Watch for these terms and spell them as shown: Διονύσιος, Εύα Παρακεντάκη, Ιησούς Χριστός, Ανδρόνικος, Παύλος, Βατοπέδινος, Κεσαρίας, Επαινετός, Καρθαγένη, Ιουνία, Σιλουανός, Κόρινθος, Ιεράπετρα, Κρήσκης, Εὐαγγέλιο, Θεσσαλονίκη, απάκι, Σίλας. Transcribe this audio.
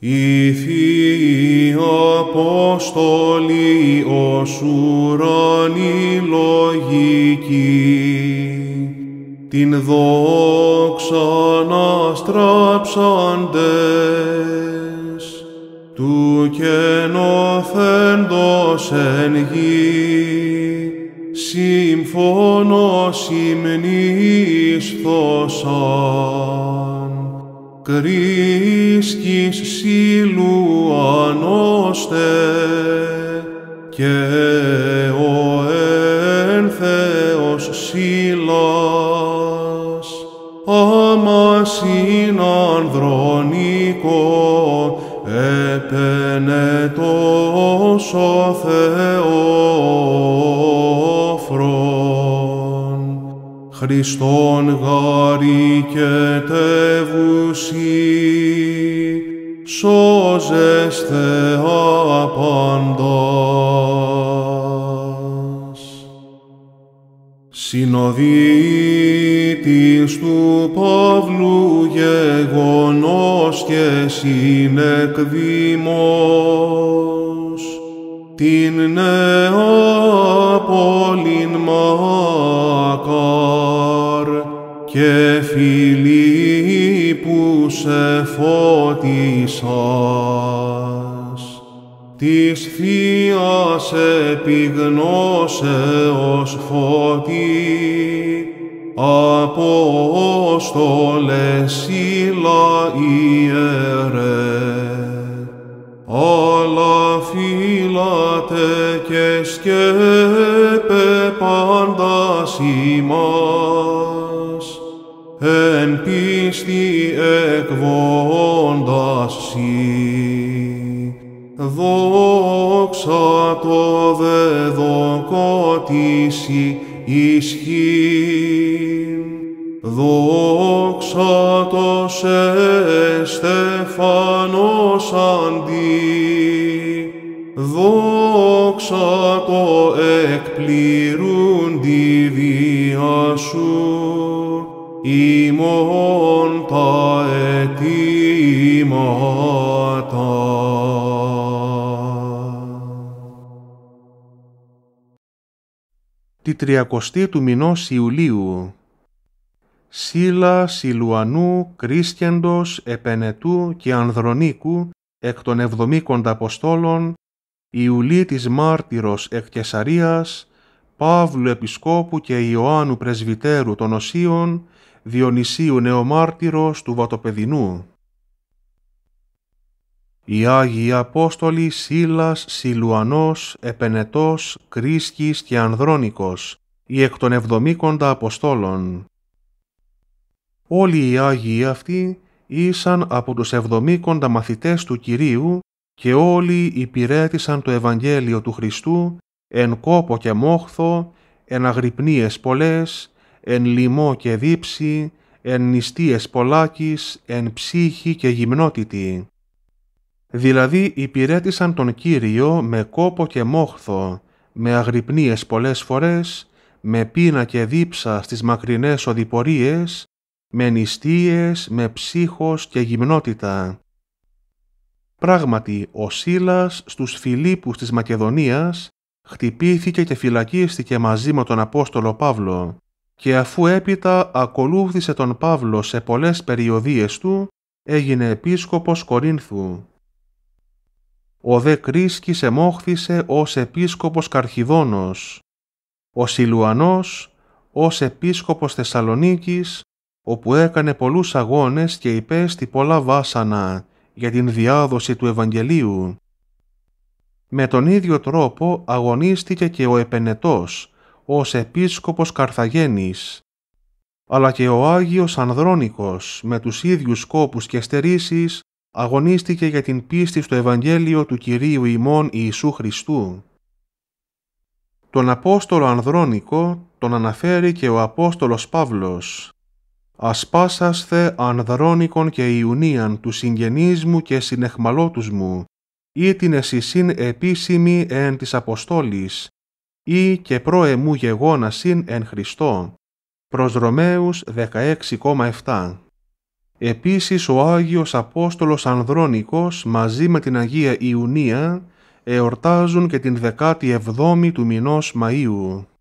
Η Θείοι Απόστολοι ως ουρανοί λογικοί, την δόξαν αστραψάντες, του καινωθέντος εν γη, σύμφωνος υμνής δώσαν. Κρήσκης Σιλουανώστε και ο ένθεος Σίλας, άμασιν Ανδρονίκο Επαινετός ο Θεόφρον, Χριστόν γάρι και τεύουσι, σώζεσθε απαντάς. Συνοδείτης του Παύλου γεγονός και συνεκδήμος, την νέα πόλην μακάρ και φίλοι που σε φώτισας, της Θείας επιγνώσεως φώτη, Απόστολε Σίλα ιερέ, αλλά φύλατε και σκέπε πάντας ημάς, εν πίστη εκβόντας σοι. Δόξα το δε δοκότησι ισχύν, δόξα το σε Στεφανός αντί, δόξα το εκπληρούν τη βία σου, ημών τα αιτήματα. Τη 30η του μηνός Ιουλίου, Σίλα, Σιλουανού, Κρήσκεντος, Επαινετού και Ανδρονίκου, εκ των 70 Αποστόλων, Ιουλίτης Μάρτυρος εκ Κεσαρίας, Παύλου Επισκόπου και Ιωάννου Πρεσβυτέρου των Οσίων, Διονυσίου Νεομάρτυρος του Βατοπεδινού. Οι Άγιοι Απόστολοι Σίλας, Σιλουανός, Επαινετός, Κρήσκης και Ανδρόνικος, οι εκ των 70 Αποστόλων. Όλοι οι Άγιοι αυτοί ήσαν από τους 70 μαθητές του Κυρίου και όλοι υπηρέτησαν το Ευαγγέλιο του Χριστού εν κόπο και μόχθο, εν αγρυπνίες πολλές, εν λοιμό και δίψη, εν νηστείες πολλάκις, εν ψύχη και γυμνότητη. Δηλαδή υπηρέτησαν τον Κύριο με κόπο και μόχθο, με αγρυπνίες πολλές φορές, με πείνα και δίψα στις μακρινές οδυπορίες, με νηστείες, με ψύχος και γυμνότητα. Πράγματι, ο Σίλας στους Φιλίππους της Μακεδονίας χτυπήθηκε και φυλακίστηκε μαζί με τον Απόστολο Παύλο και αφού έπειτα ακολούθησε τον Παύλο σε πολλές περιοδίες του, έγινε επίσκοπος Κορίνθου. Ο δε Κρήσκης εμόχθησε ως επίσκοπος Καρχηδώνος, ο Σιλουανός ως επίσκοπος Θεσσαλονίκης, όπου έκανε πολλούς αγώνες και υπέστη πολλά βάσανα για την διάδοση του Ευαγγελίου. Με τον ίδιο τρόπο αγωνίστηκε και ο Επαινετός ως επίσκοπος Καρθαγένης, αλλά και ο Άγιος Ανδρόνικος με τους ίδιους σκόπους και στερήσεις αγωνίστηκε για την πίστη στο Ευαγγέλιο του Κυρίου ημών Ιησού Χριστού. Τον Απόστολο Ανδρόνικο τον αναφέρει και ο Απόστολος Παύλος. «Ασπάσασθε Ανδρόνικον και Ιουνίαν του συγγενείς μου και συνεχμαλώτους μου, ή την εσυσύν επίσημη εν της Αποστόλης, ή και πρόε μου γεγόνασιν εν Χριστώ» προς Ρωμαίους 16,7. Επίσης ο Άγιος Απόστολος Ανδρόνικος μαζί με την Αγία Ιουνία εορτάζουν και την 17η του μηνός Μαΐου.